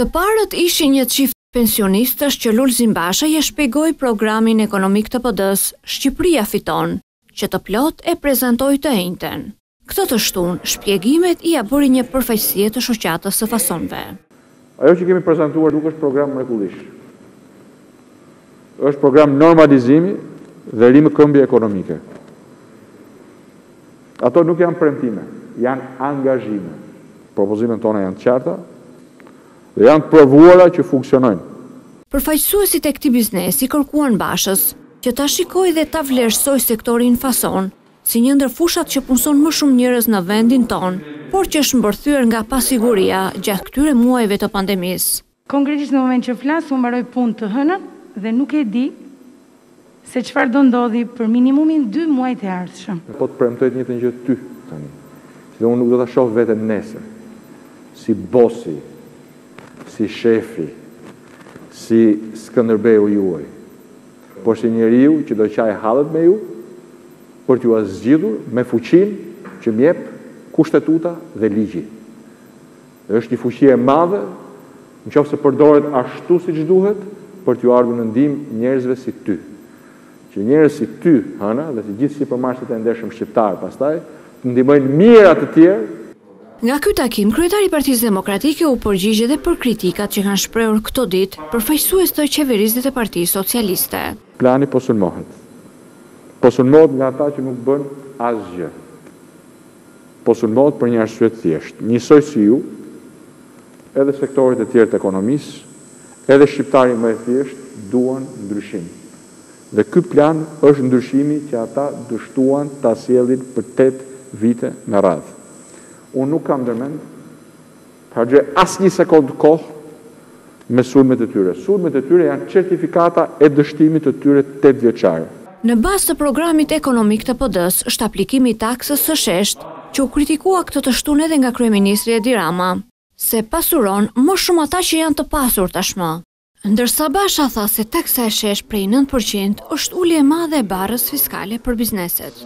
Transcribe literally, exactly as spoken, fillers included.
Të parët ishin një çift pensionistësh që Lul Zimbashi i shpjegoi programin ekonomik të P D-s Shqipëria fiton, që të plot e prezantoi të njëjtën. Këtë të shtunë, shpjegimet ia bëri një përfaqësie të shoqatës së fasonëve. Ajo që kemi prezantuar nuk është program mrekullish. Është program normalizimi dhe rrimë këmbje ekonomike. Ato nuk janë premtime, janë angazhime. Propozimet tona janë të qarta dhe janë provuara që funksionojnë. Përfaqësuesit e këtij biznesi kërkuan Bashës që ta shikojë dhe ta vlerësoj sektorin fason, si një ndër fushat që punson më shumë njerëz në vendin ton, por që është mbërthyer nga pasiguria gjatë këtyre muajve të pandemisë. Konkretisht në moment që flas, unë mbaroj punë të hënën dhe nuk e di se çfarë do ndodhi për minimumin dy muaj të ardhshëm. Po të premtoj të njëjtën gjë ty tani. Dhe unë nuk do ta shoh veten nesër si bosi, si shefi, si Skënderbeu juaj, por si njeriu që do qaj hallet me ju për t'ju zgjidhur me fuqinë që m'jep kushtetuta dhe ligji. Dhe është një fuqi e madhe, nëse përdoret ashtu siç duhet, për t'ju ardhur në ndihmë njerëzve si ty. Që njerëz si ty, Hana, dhe të gjithë sipermarketet e ndershëm shqiptar pastaj të ndihmojnë mira të tjerë. Nga ky takim, kryetari i Partisë Demokratike u përgjigj edhe për kritikat që kanë shprehur këto ditë përfaqësues të qeverisë dhe të Partisë Socialiste. Plani po sulmohet. Po sulmohet nga ata që nuk bën asgjë. Po sulmohet për një arsye të thjeshtë, njësoj si ju, edhe sektorët e tjerë të ekonomisë, edhe shqiptari më i thjeshtë duan ndryshim. Dhe ky plan është ndryshimi që ata dështuan ta sjellin për tetë vite me radhë. Unë nuk kam ndërmend të harxoj asnjë sekondë kohë me sulmet e tyre. Sulmet e tyre janë certifikata e dështimit të tyre tetë vjeçare. Në bazë të programit ekonomik të P D-s është aplikimi i taksës së sheshtë, që u kritikua këtë të shtunë edhe nga kryeministri Edirama, se pasuron më shumë ata që janë të pasur tashmë. Ndërsa Basha tha se taksa e sheshtë prej nëntë përqind është ulje e madhe e barrës fiskale për bizneset.